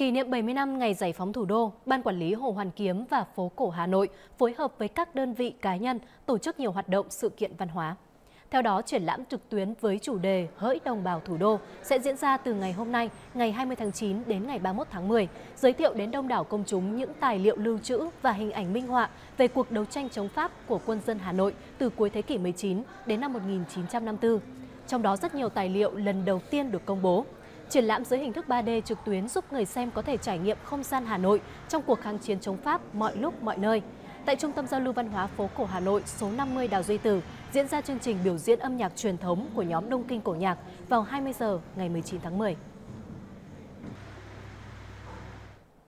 Kỷ niệm 70 năm Ngày Giải phóng Thủ đô, Ban Quản lý Hồ Hoàn Kiếm và Phố Cổ Hà Nội phối hợp với các đơn vị cá nhân tổ chức nhiều hoạt động sự kiện văn hóa. Theo đó, triển lãm trực tuyến với chủ đề Hỡi đồng bào thủ đô sẽ diễn ra từ ngày hôm nay, ngày 20 tháng 9 đến ngày 31 tháng 10, giới thiệu đến đông đảo công chúng những tài liệu lưu trữ và hình ảnh minh họa về cuộc đấu tranh chống Pháp của quân dân Hà Nội từ cuối thế kỷ 19 đến năm 1954. Trong đó rất nhiều tài liệu lần đầu tiên được công bố. Triển lãm dưới hình thức 3D trực tuyến giúp người xem có thể trải nghiệm không gian Hà Nội trong cuộc kháng chiến chống Pháp mọi lúc mọi nơi. Tại Trung tâm Giao lưu Văn hóa Phố Cổ Hà Nội số 50 Đào Duy Từ diễn ra chương trình biểu diễn âm nhạc truyền thống của nhóm Đông Kinh Cổ Nhạc vào 20 giờ ngày 19 tháng 10.